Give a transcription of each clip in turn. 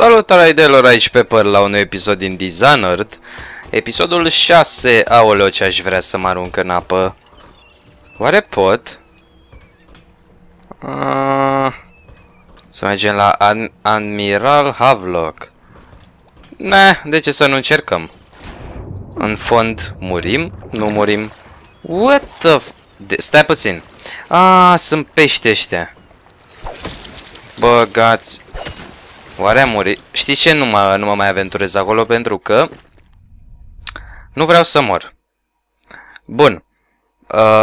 Salutare raiderilor, aici Pepper la un nou episod din Dishonored. Episodul 6, aoleo ce aș vrea să mă arunc în apă. Oare pot? Să mergem la Admiral Havelock. Ne, de ce să nu încercăm? În fond murim? Nu murim. What the f... Stai puțin. Sunt pești ăștia. Băgați. Oare am murit? Știi ce? Nu mă mai aventurez acolo pentru că nu vreau să mor. Bun.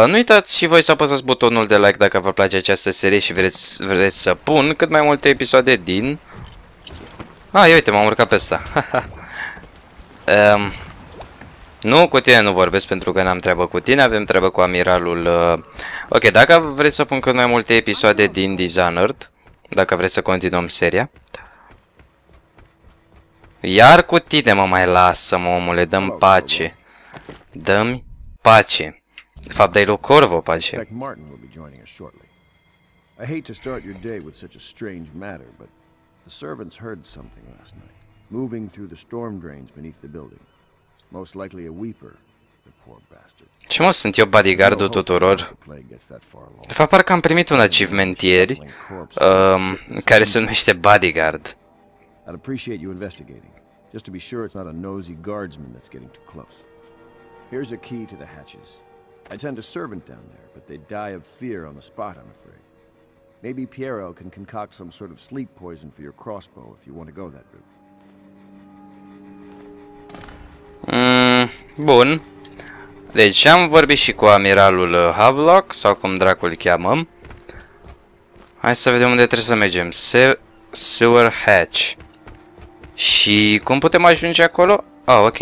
Nu uitați și voi să apăsați butonul de like dacă vă place această serie și vreți să pun cât mai multe episoade din... ia uite, m-am urcat pe ăsta. Nu, cu tine nu vorbesc pentru că n-am treabă cu tine, avem treabă cu amiralul... Ok, dacă vreți să pun cât mai multe episoade din Dishonored, dacă vreți să continuăm seria... Iar cu tine mă mai lasă, mă omule, dă-mi pace. Dă-mi pace. De fapt, dai lui Corvo pace. I hate to start your day with such a strange matter, but the servants heard something last night, moving through the storm drains beneath the building. Most likely a weeper, the poor bastard. Ce mă, sunt eu bodyguardul tuturor? De fapt, parcă am primit un achievement ieri, care se numește bodyguard. I'd appreciate you investigating, just to be sure it's not a nosy guardsman that's getting too close. Here's a key to the hatches. I'd send a servant down there, but they'd die of fear on the spot, I'm afraid. Maybe Piero can concoct some sort of sleep poison for your crossbow if you want to go that route. Bun. Deci am vorbit și cu amiralul Havelock, sau cum dracul îl cheamăm. Hai să vedem unde trebuie să mergem. Sewer Hatch. Și cum putem ajunge acolo? Ok.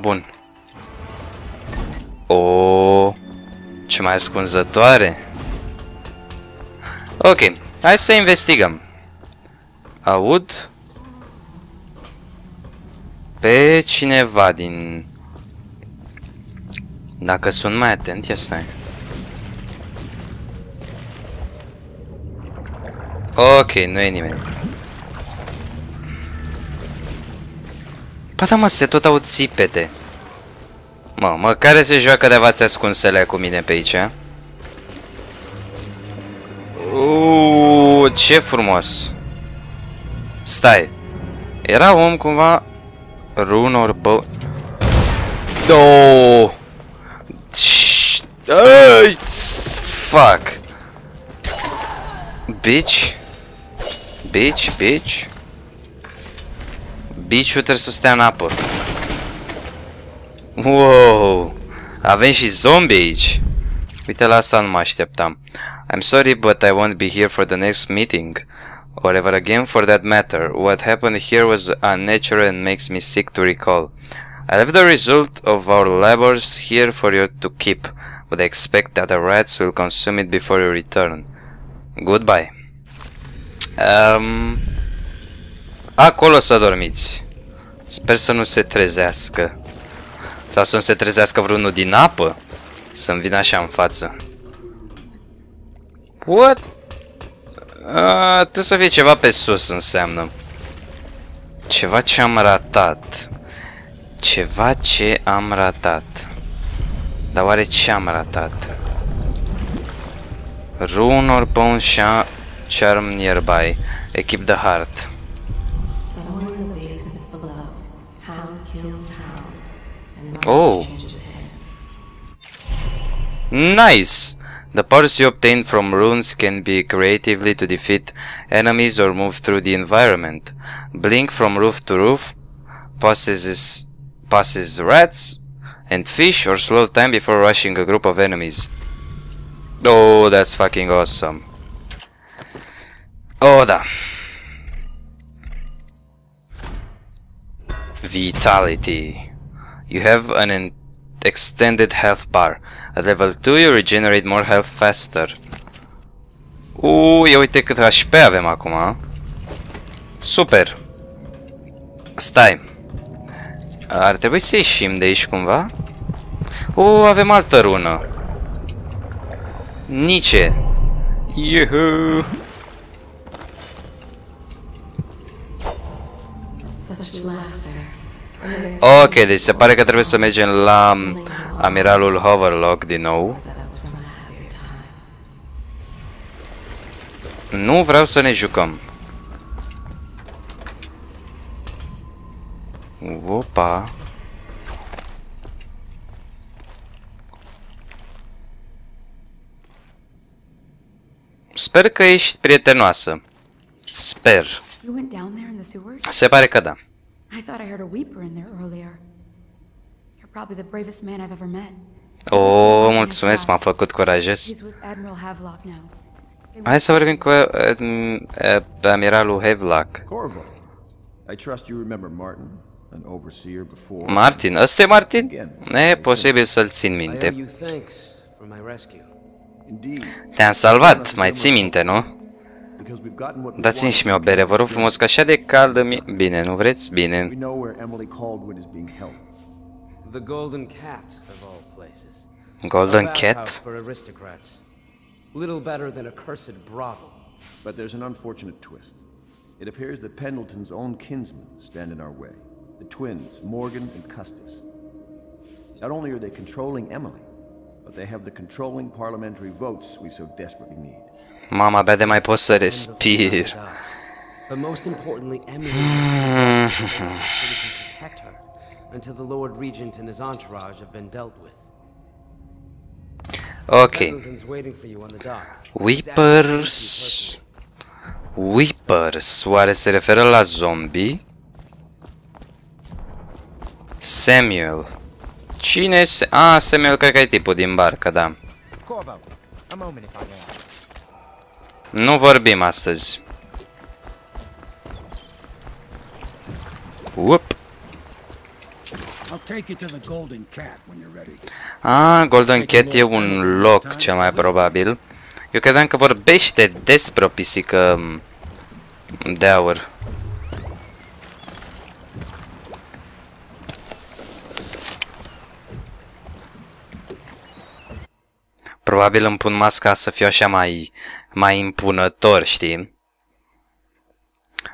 Bun. Ce mai ascunzătoare. Ok, hai să investigăm. Aud pe cineva din... Dacă sunt mai atent, ia stai. Ok, nu e nimeni. Ba da, mă, se tot aud țipete. Mă, măcar se joacă de v-ați ascunsele cu mine pe aici. Ce frumos. Stai. Era om cumva... Runor bă... Două. Fuck. Bitch. Bitch, bitch. Biciul trebuie să stea în apă. Wow! Avem și zombie aici. Uite, la asta nu mă așteptam. I'm sorry, but I won't be here for the next meeting. Or ever again for that matter. What happened here was unnatural and makes me sick to recall. I left the result of our labors here for you to keep. Would expect that the rats will consume it before you return. Goodbye. Acolo să dormiți. Sper să nu se trezească. Sau să nu se trezească vreunul din apă. Să-mi vină așa în față. What? Trebuie să fie ceva pe sus, înseamnă. Ceva ce am ratat. Ceva ce am ratat. Dar oare ce am ratat? Rune or bone charm nearby. Equip the heart. Oh! Nice! The powers you obtain from runes can be creatively to defeat enemies or move through the environment. Blink from roof to roof, passes rats and fish, or slow time before rushing a group of enemies. Oh, that's fucking awesome. Oh, da. Vitality. You have an extended health bar. At level 2 you regenerate more health faster. Ia uite cât HP avem acum. Super. Stai. Ar trebui să ieșim de aici cumva? Avem altă rună. Nice. Yuhu. Ok, deci se pare că trebuie să mergem la Admiralul Havelock din nou. Nu vreau să ne jucăm. Opa. Sper că ești prietenoasă. Sper. Se pare că da. Oh, mulțumesc, m-a făcut curajos. Hai să vorbim cu Admiralul Havelock. Martin, ăsta e Martin? E posibil să-l țin minte. Te-am salvat, mai ții minte, nu? Dați-mi și mie o bere, vă rog frumos, că așa de caldă mi-e... Bine, nu vreți? Bine. Golden Cat? Little better than a cursed brothel. But there's an unfortunate twist. It appears that Pendleton's own kinsmen stand in our way. The twins, Morgan and Custis. Not only are they controlling Emily, but they have the controlling parliamentary votes we so desperately need. Mama, abia de mai pot să respir. But most importantly, Emily needs to protect her until the Lord Regent and his entourage have been dealt with. Ok. Weepers. Weepers. Oare se referă la zombie? Samuel. Cine este? Ah, Samuel, cred că e tipul din barcă, da. Nu vorbim astăzi. Up. Ah, Golden Cat e un loc, cel mai probabil. Eu credeam că vorbește despre o pisică de aur. Probabil îmi pun masca să fiu așa mai impunător, știi?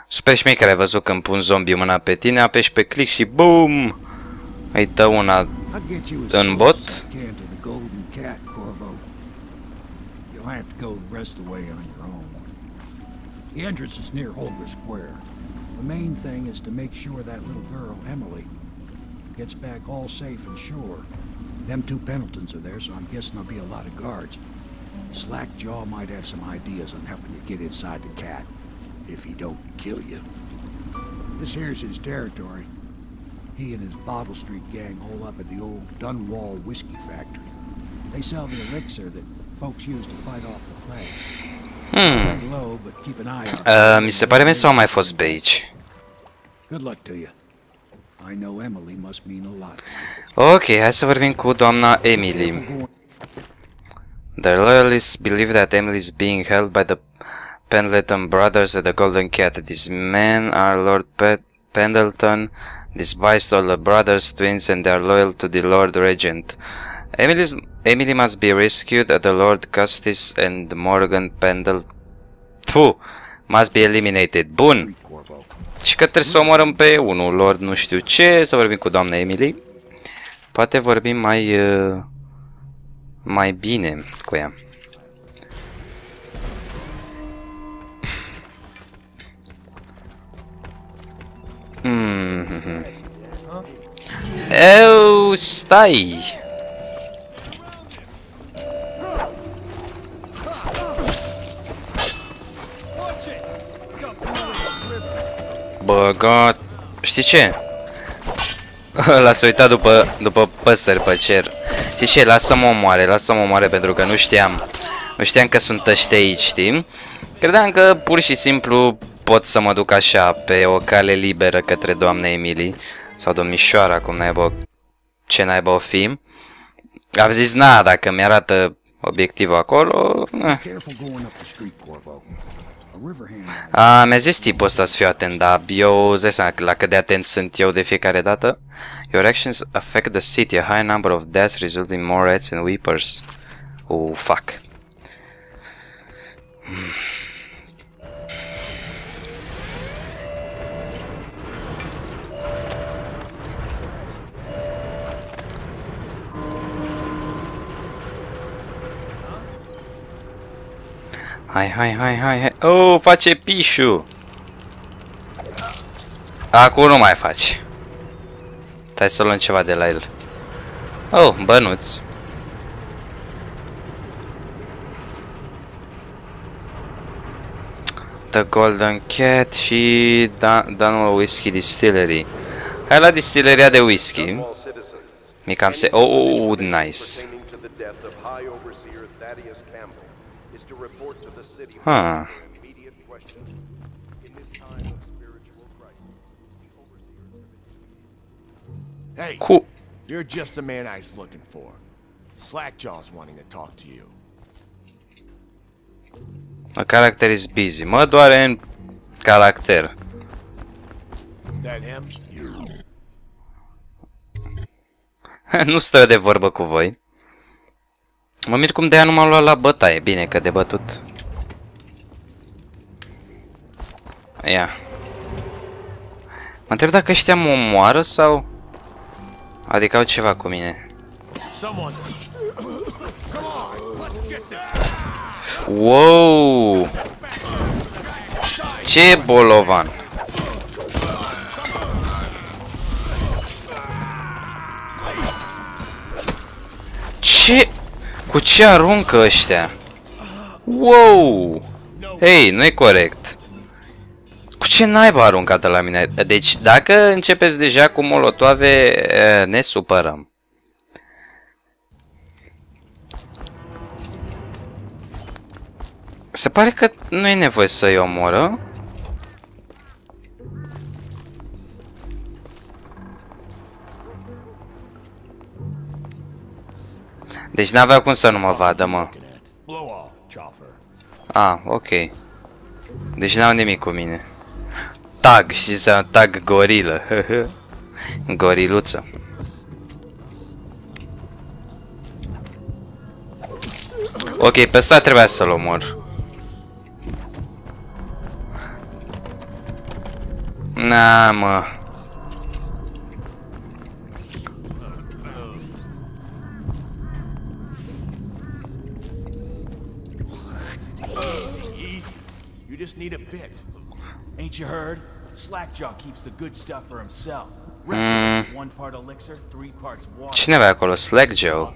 Super șmecher, ai văzut când pun zombie mâna pe tine, apeși pe click și BOOM! Îi dă una în bot. The entrance is near Holder Square. The main thing is to make sure that little girl Emily gets back all safe and sure. Them two Pendletons are there, so I'm guessing there'll be a lot of guards. Slackjaw might have some ideas on helping you get inside the cat if he don't kill you. This here's his territory. He and his Bottle Street gang hole up at the old Dunwall Whiskey Factory. They sell the elixir that folks use to fight off the plague. Mi se pare că am mai fost pe aici. Ok, hai să vorbim cu doamna Emily. The loyalists believe that Emily is being held by the Pendleton brothers at the Golden Cat. These men are Lord Pendleton, despised all the brothers, twins, and they are loyal to the Lord Regent. Emily must be rescued at the Lord Custis and Morgan Pendleton must be eliminated. Bun. Și că trebuie să omorăm pe unul Lord nu știu ce, să vorbim cu doamna Emily. Poate vorbim mai bine cu ea. Eu, stai! Bă, God. Știi ce? L-a uitat după păsări pe cer. Știi ce? Lasă-mă omoare, pentru că nu știam. Nu știam că sunt ăștia aici, știi? Credeam că pur și simplu pot să mă duc așa, pe o cale liberă către doamna Emily. Sau domnișoara, cum naiba, ce naiba o fi. Am zis, na, dacă mi-arată obiectivul acolo... mi-a zis tipul ăsta să fiu atent, dar eu zic la cât de atent sunt eu de fiecare dată. Your actions affect the city. A high number of deaths result in more rats and weepers. Oh, fuck. Hai, hai, hai, hai, hai. Oh, face pișu. Acum nu mai faci. Hai să luăm ceva de la el. Oh, bănuți. The Golden Cat și Dunwall Whiskey Distillery. Hai la distilleria de whisky. Mi cam se... Oh, nice. Ha. Hey, you're just the man I was looking for. Slackjaw's wanting to talk to you. My character is busy. Mă doare în caracter. Nu stă de vorbă cu voi. Mă mir cum de-aia nu m-am luat la bătaie. Bine că de bătut. Ia. Mă întreb dacă ăștia mă omoară sau... Adică au ceva cu mine. Wow! Ce bolovan! Ce? Cu ce aruncă ăștia? Wow! Hei, nu e corect. Cu ce naiba aruncată la mine? Deci, dacă începeți deja cu molotoave, ne supărăm. Se pare că nu e nevoie să-i omoră. Deci n-avea cum să nu mă vadă, mă. Ah, ok. Deci n-au nimic cu mine. Tag și să tag gorilă. Goriluță. Ok, pe ăsta trebuia să-l omor. Na, mă. You just need a bit. Ain't you heard? Slackjaw keeps the good stuff for himself. One part elixir, three parts water. Cine avea acolo? Slackjaw.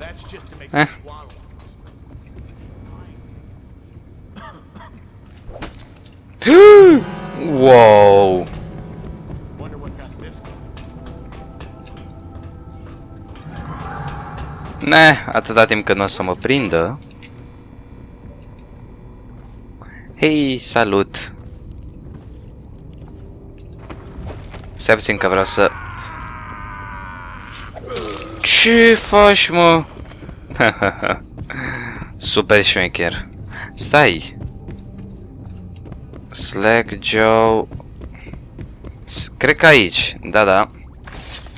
Wow. Ne, atâta timp cât nu o să mă prindă. Hei, salut. Stai puțin că vreau să... Ce faci, mă? Super șmecher. Stai. Slackjaw. Cred că aici. Da, da.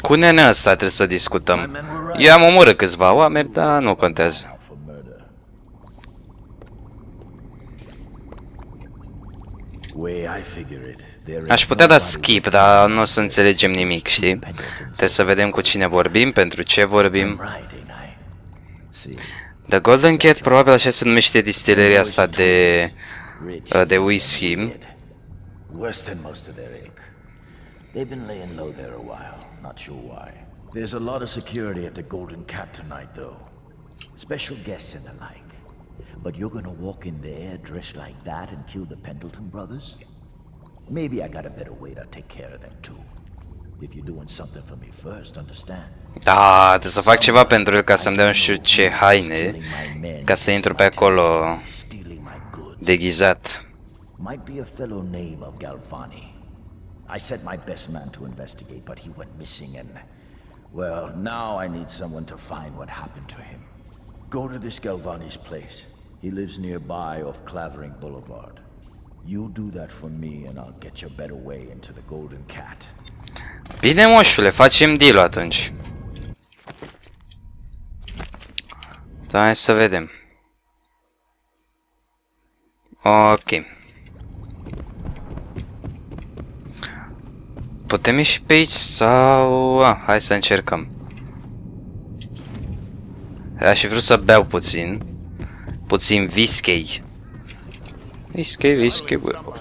Cu nenea asta trebuie să discutăm. Eu am omorât câțiva oameni, dar nu contează. Aș putea da skip, dar nu o să înțelegem nimic, știi? Trebuie să vedem cu cine vorbim, pentru ce vorbim. The Golden Cat, probabil așa se numește distilleria asta de whisky. They've been laying low there a while, not sure why. There's a lot of security at the Golden Cat tonight, though. Special guests and the like. But you're gonna walk in there dressed like that and kill the Pendleton brothers? Maybe I got a better way to take care of them, too. If you're doing something for me first, understand? Ah, trebuie să fac ceva pentru el ca să-mi dea nu știu ce haine, ca să intru pe acolo deghizat. Might be a fellow name of Galvani. I sent my best man to investigate, but he went missing and... Well, now I need someone to find what happened to him. Go to this Galvani's place. He lives nearby off Clavering Boulevard. You do that for me and I'll get you a better way into the Golden Cat. Bine, moșule, facem deal-ul atunci. Da, hai să vedem. Ok. Putem ieși pe aici sau... Ah, hai să încercăm. Aș fi vrut să beau puțin. Puțin viskei. Whisky, whisky, whipple.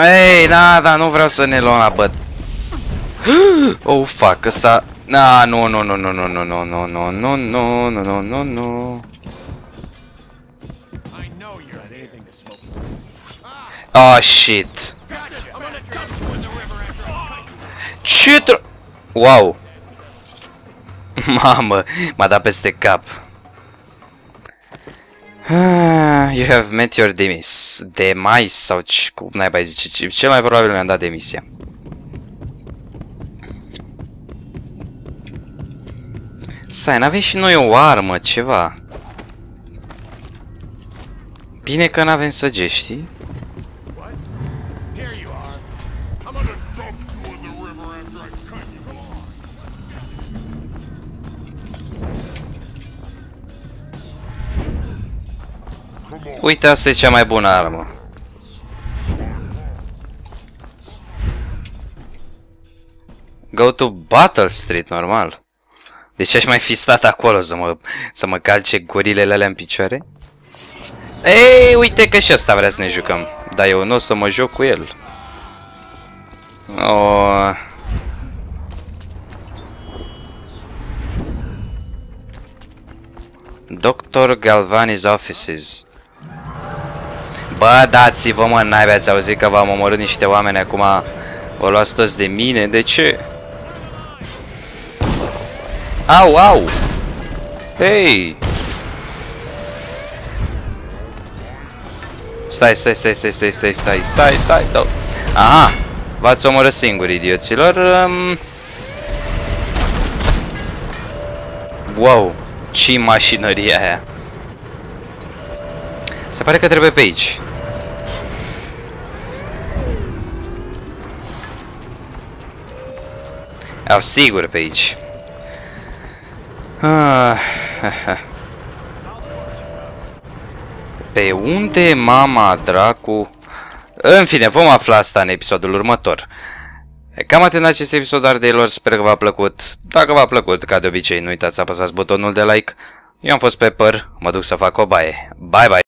Ei, da, da, nu vreau să ne luăm la băt. Oh, fuck, ăsta... Na, nu, nu, nu, nu, nu, nu, nu, nu, nu, nu, nu, nu, nu, nu. Oh, shit. Ce tr... Wow. Mamă, m-a dat peste cap. You have met your demise. Demise sau cum naiba zice. Cel mai probabil mi-am dat demisia. Stai, n-avem și noi o armă, ceva. Bine că n-avem săge, știi? Uite, asta e cea mai bună armă. Go to Battle Street, normal. Deci aș mai fi stat acolo să mă calce gorilele alea în picioare? Ei, uite că și asta vrea să ne jucăm. Dar eu nu o să mă joc cu el. Oh. Dr. Galvani's offices. Bă, dați-vă, mă, naiba, ați auzit că v-am omorât niște oameni acum. Vă luați toți de mine, de ce? Au, au! Hei! Stai, stai, stai, stai, stai, stai, stai, stai, stai, stai. Aha! V-ați omorât singuri, idioților. Wow! Ce mașinărie aia! Se pare că trebuie pe aici. Au, sigur pe aici. Pe unde mama dracu? În fine, vom afla asta în episodul următor. Cam atât în acest episod, ardeilor, sper că v-a plăcut. Dacă v-a plăcut, ca de obicei, nu uitați să apăsați butonul de like. Eu am fost Pepper, mă duc să fac o baie. Bye, bye!